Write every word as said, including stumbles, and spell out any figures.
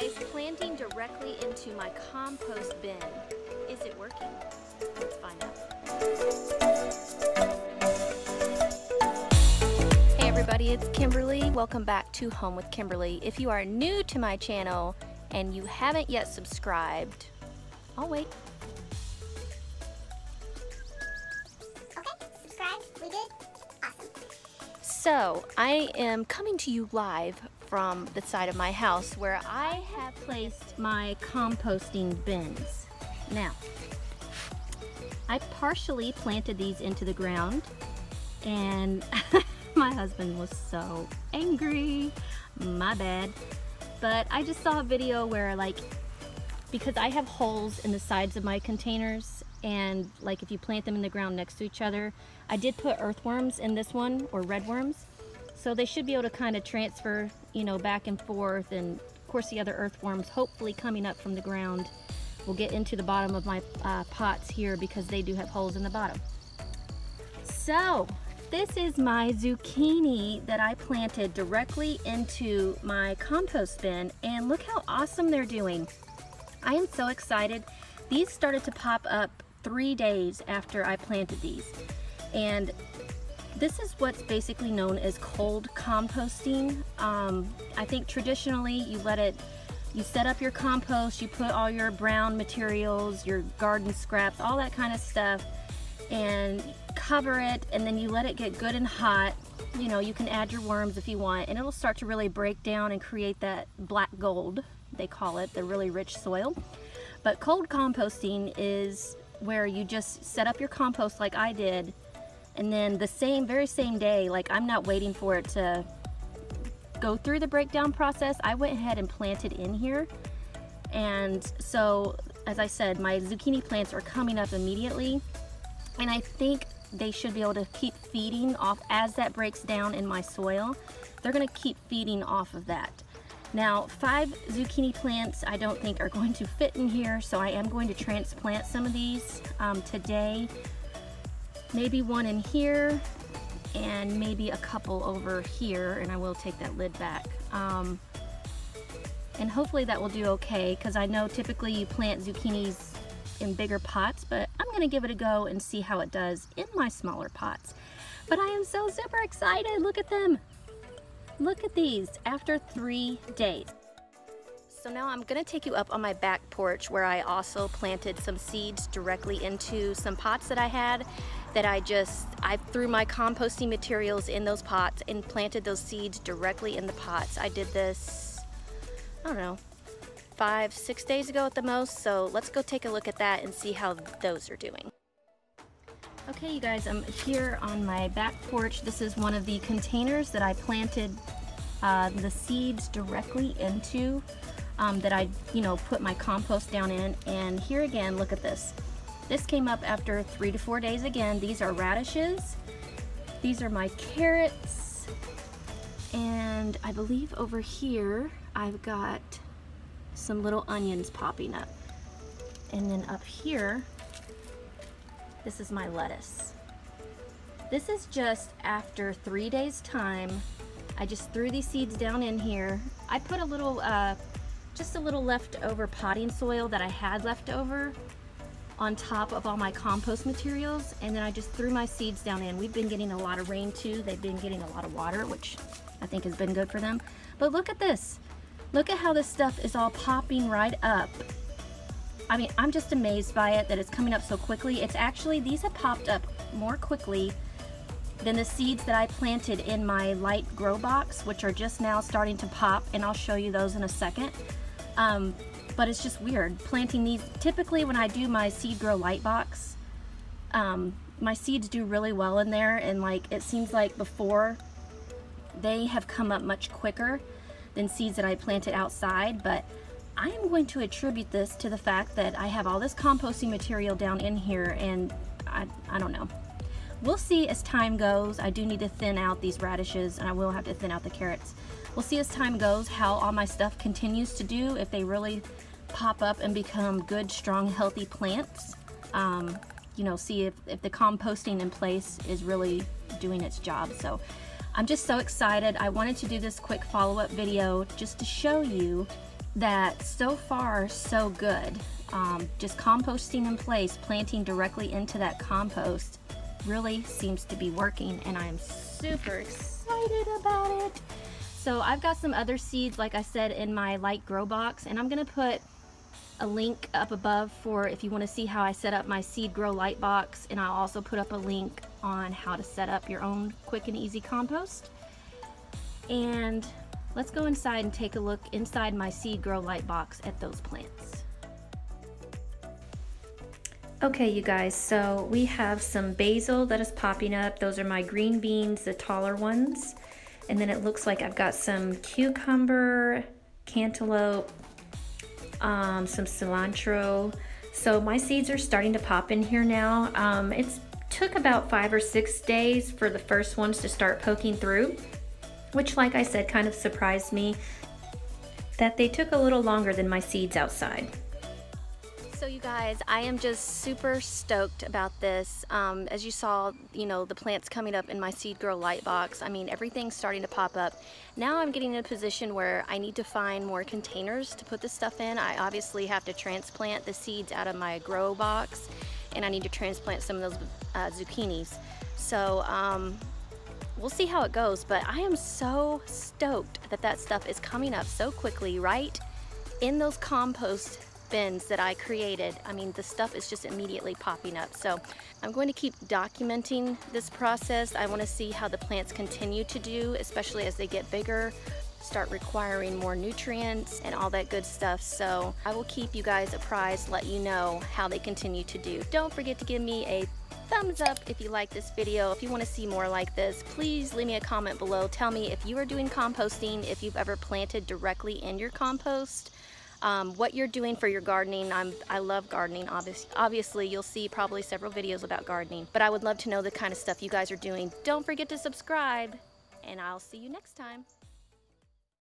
guys, planting directly into my compost bin. Is it working? Let's find out. Hey everybody, it's Kimberly. Welcome back to Home with Kimberly. If you are new to my channel and you haven't yet subscribed, I'll wait. Okay, subscribe, we did, awesome. So, I am coming to you live from the side of my house where I have placed my composting bins. Now, I partially planted these into the ground and my husband was so angry, my bad. But I just saw a video where, like, because I have holes in the sides of my containers, and like if you plant them in the ground next to each other, I did put earthworms in this one, or redworms. So they should be able to kind of transfer, you know, back and forth. And of course the other earthworms, hopefully coming up from the ground, will get into the bottom of my uh, pots here, because they do have holes in the bottom. So this is my zucchini that I planted directly into my compost bin, and look how awesome they're doing. I am so excited. These started to pop up three days after I planted these. And this is what's basically known as cold composting. Um, I think traditionally you let it, you set up your compost, you put all your brown materials, your garden scraps, all that kind of stuff, and cover it, and then you let it get good and hot. You know, you can add your worms if you want, and it'll start to really break down and create that black gold, they call it, the really rich soil. But cold composting is where you just set up your compost like I did, and then the same, very same day, like I'm not waiting for it to go through the breakdown process. I went ahead and planted in here. And so, as I said, my zucchini plants are coming up immediately. And I think they should be able to keep feeding off, as that breaks down in my soil, they're gonna keep feeding off of that. Now, five zucchini plants I don't think are going to fit in here, so I am going to transplant some of these um, today. Maybe one in here, and maybe a couple over here, and I will take that lid back. Um, and hopefully that will do okay, because I know typically you plant zucchinis in bigger pots, but I'm gonna give it a go and see how it does in my smaller pots. But I am so super excited, look at them. Look at these, after three days. So now I'm gonna take you up on my back porch where I also planted some seeds directly into some pots that I had, that I just, I threw my composting materials in those pots and planted those seeds directly in the pots. I did this, I don't know, five, six days ago at the most. So let's go take a look at that and see how those are doing. Okay, you guys, I'm here on my back porch. This is one of the containers that I planted uh, the seeds directly into. Um, that I, you know, put my compost down in. And here again, look at this. This came up after three to four days again. These are radishes. These are my carrots. And I believe over here, I've got some little onions popping up. And then up here, this is my lettuce. This is just after three days' time. I just threw these seeds down in here. I put a little, uh, just a little leftover potting soil that I had left over on top of all my compost materials, and then I just threw my seeds down in. We've been getting a lot of rain too. They've been getting a lot of water, which I think has been good for them. But look at this. Look at how this stuff is all popping right up. I mean, I'm just amazed by it, that it's coming up so quickly. It's actually, these have popped up more quickly than the seeds that I planted in my light grow box, which are just now starting to pop, and I'll show you those in a second. Um, but it's just weird planting these. Typically when I do my seed grow light box, um, my seeds do really well in there, and like it seems like before they have come up much quicker than seeds that I planted outside. But I am going to attribute this to the fact that I have all this composting material down in here, and I, I don't know. We'll see as time goes. I do need to thin out these radishes, and I will have to thin out the carrots. We'll see as time goes how all my stuff continues to do, if they really pop up and become good, strong, healthy plants. Um, you know, see if, if the composting in place is really doing its job. So I'm just so excited. I wanted to do this quick follow-up video just to show you that so far so good. Um, just composting in place, planting directly into that compost really seems to be working, and I'm super excited about it. So I've got some other seeds, like I said, in my light grow box, and I'm gonna put a link up above for if you want to see how I set up my seed grow light box, and I'll also put up a link on how to set up your own quick and easy compost. And let's go inside and take a look inside my seed grow light box at those plants. Okay, you guys, so we have some basil that is popping up. Those are my green beans, the taller ones. And then it looks like I've got some cucumber, cantaloupe, um, some cilantro. So my seeds are starting to pop in here now. Um, it took about five or six days for the first ones to start poking through, which, like I said, kind of surprised me that they took a little longer than my seeds outside. So you guys, I am just super stoked about this. Um, as you saw, you know, the plants coming up in my seed grow light box. I mean, everything's starting to pop up. Now I'm getting in a position where I need to find more containers to put this stuff in. I obviously have to transplant the seeds out of my grow box, and I need to transplant some of those uh, zucchinis. So um, we'll see how it goes, but I am so stoked that that stuff is coming up so quickly, right? In those compost bins that I created. I mean, the stuff is just immediately popping up. So I'm going to keep documenting this process. I want to see how the plants continue to do, especially as they get bigger, start requiring more nutrients and all that good stuff. So I will keep you guys apprised, let you know how they continue to do. Don't forget to give me a thumbs up if you like this video. If you want to see more like this, please leave me a comment below. Tell me if you are doing composting, if you've ever planted directly in your compost, Um, what you're doing for your gardening. I'm, I love gardening, obviously. Obviously, you'll see probably several videos about gardening, but I would love to know the kind of stuff you guys are doing. Don't forget to subscribe, and I'll see you next time.